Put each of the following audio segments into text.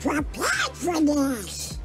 Prepared for this!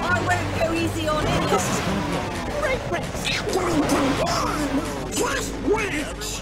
I won't go easy on it! This is gonna be I'm going to win! Just watch!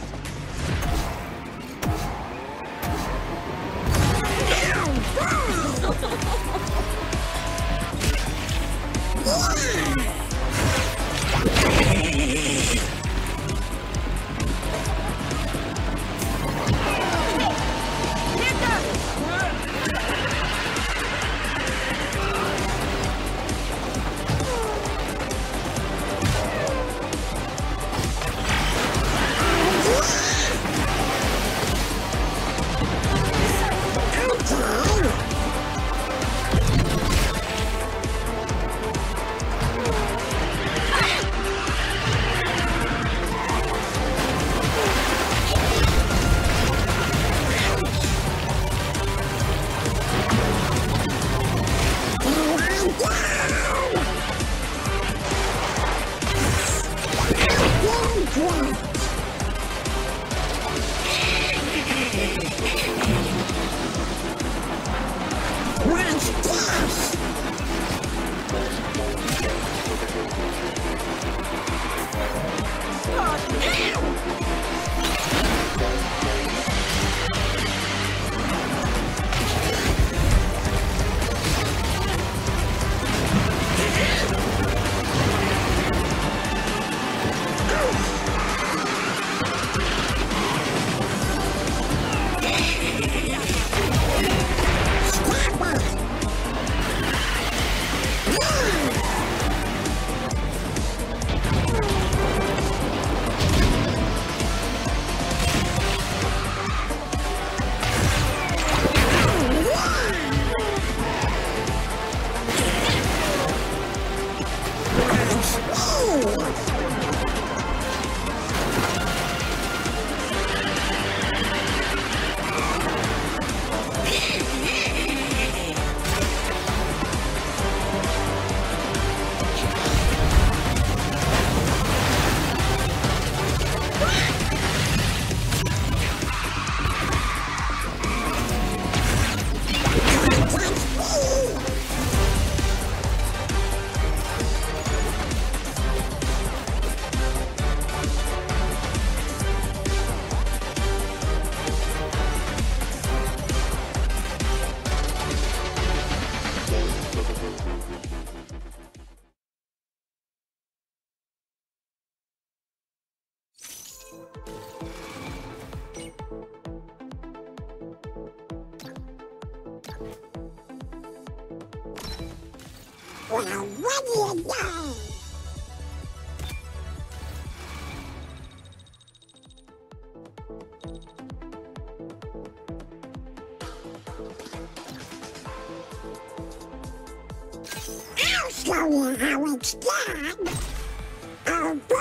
Wow, what did you do? I'll show you how it's done. Oh boy.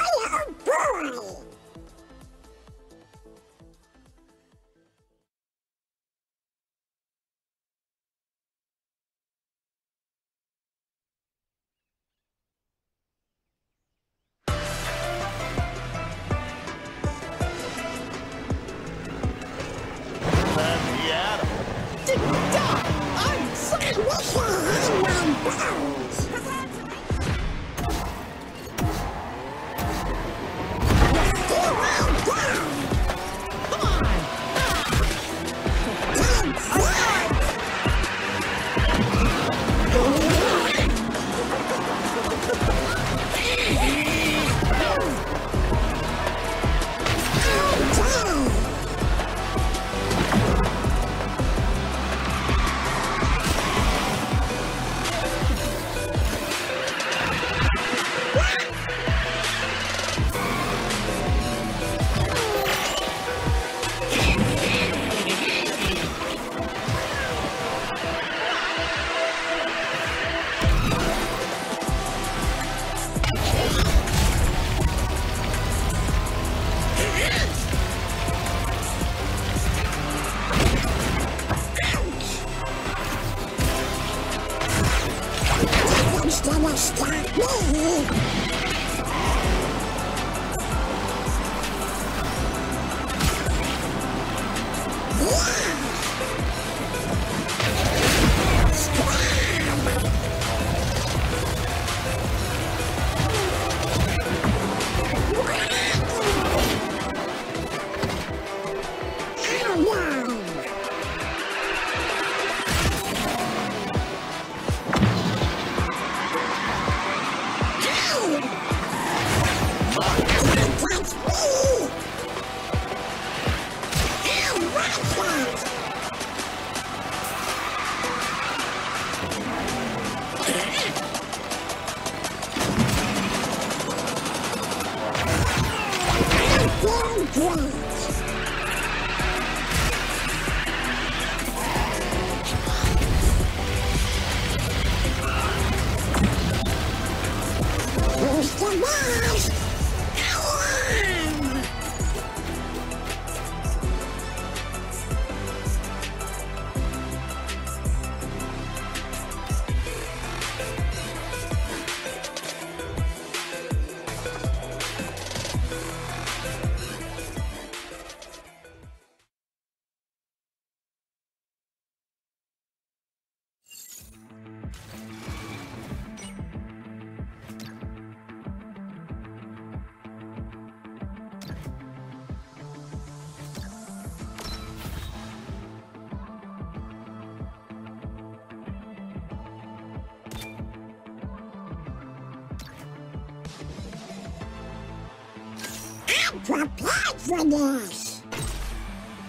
Prepared for this!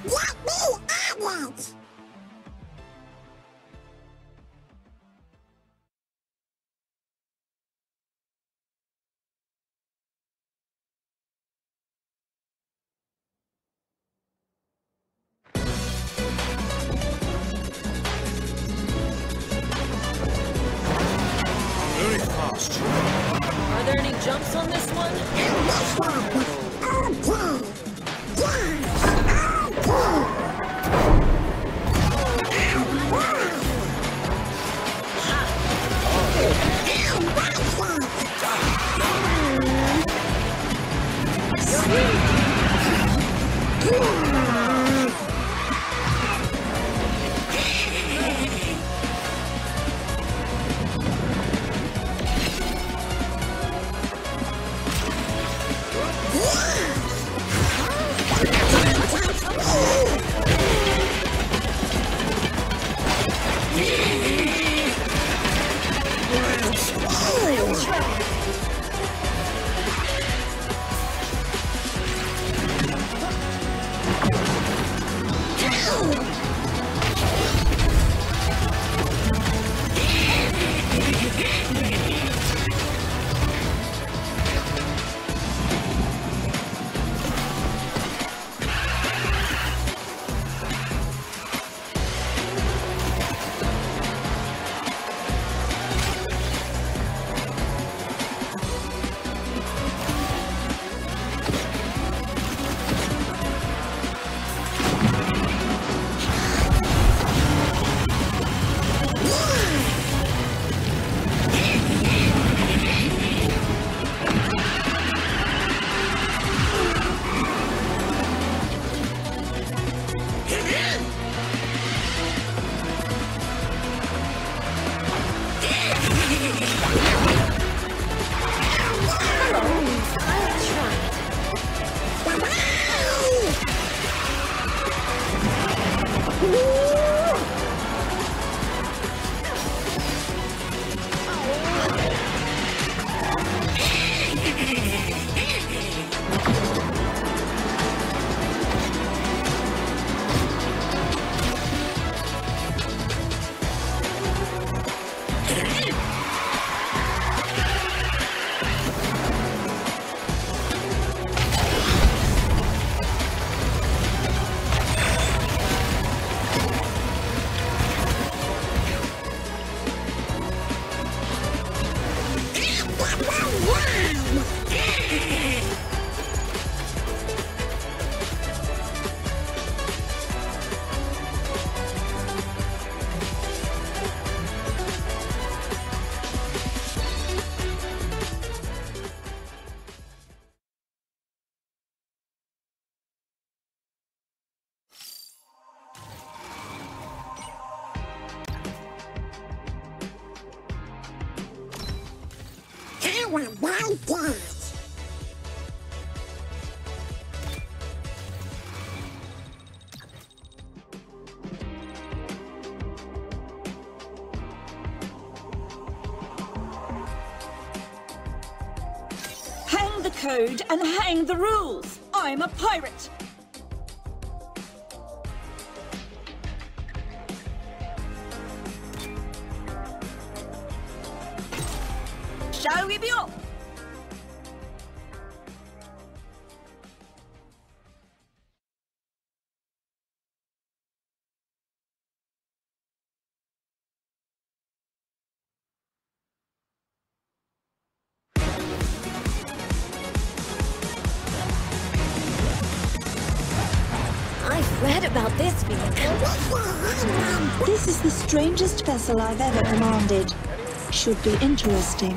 Let me on it! Very fast. Are there any jumps on this one? On this one! Hang the code and hang the rules. I'm a pirate. Shall we be off? This is the strangest vessel I've ever commanded. Should be interesting.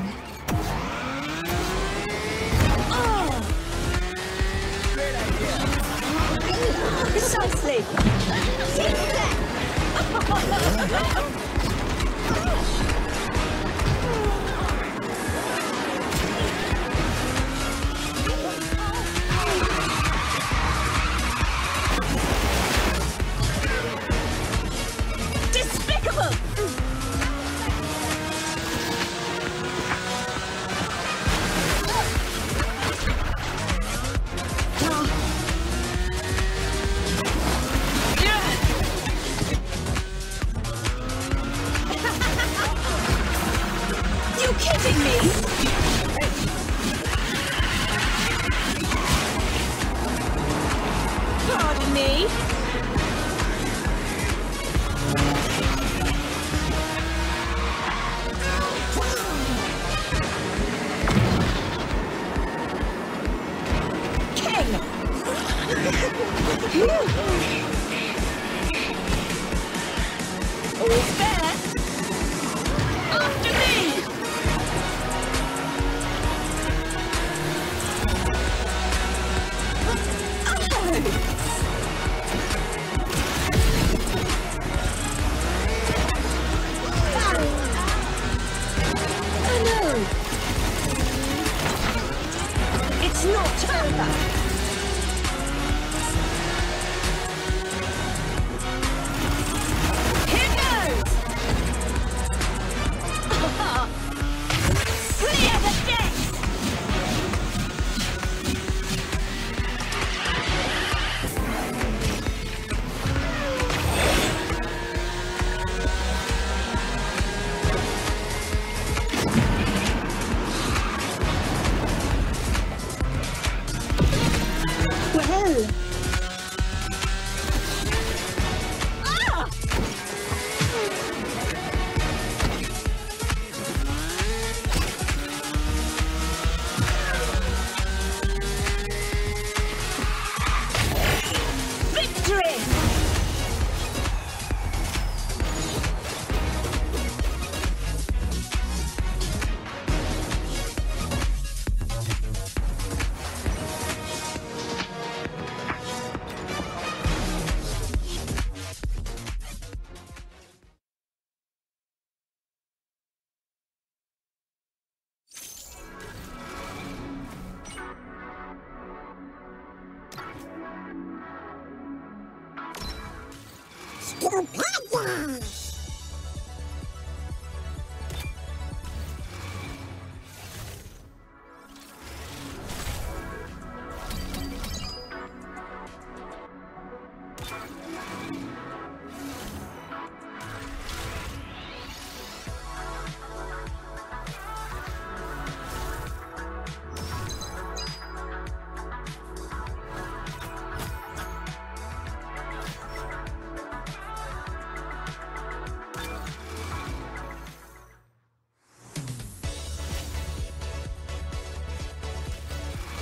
Oh! Precisely!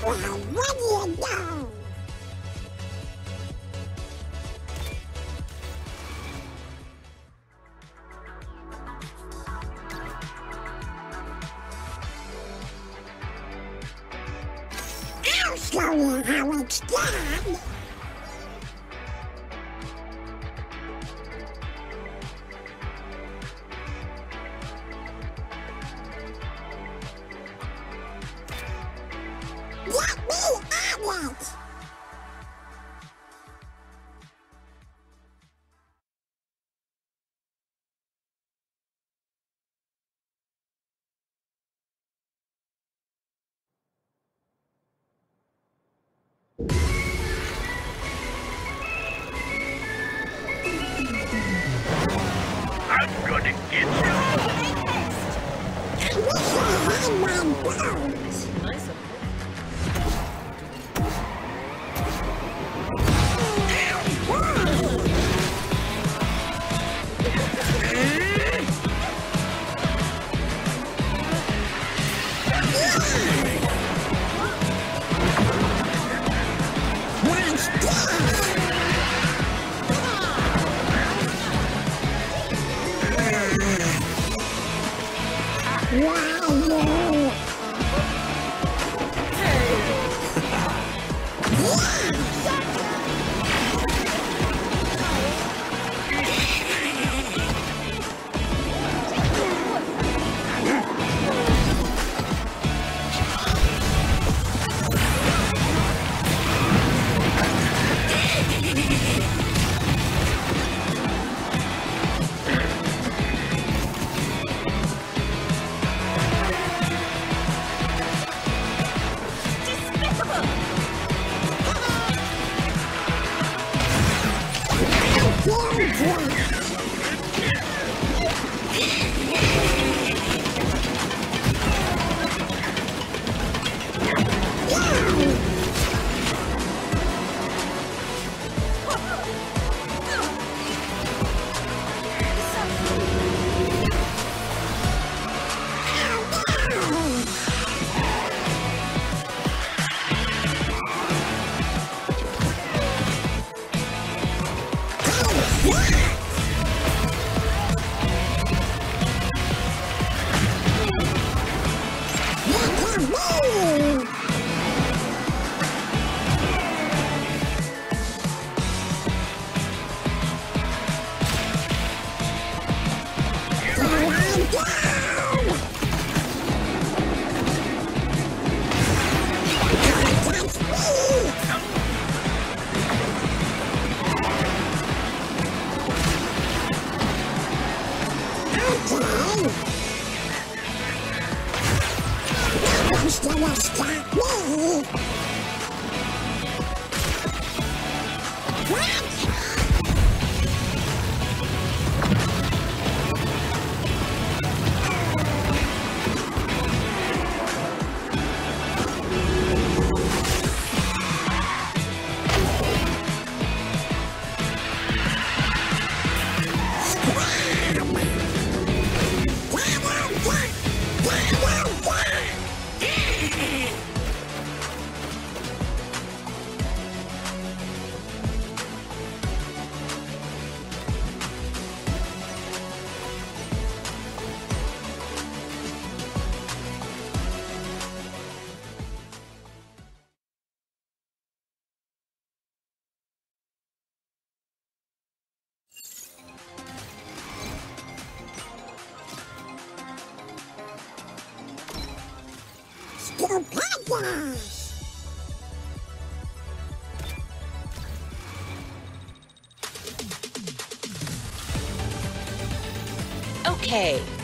Ready to go! I'll show you how it's done! Okay.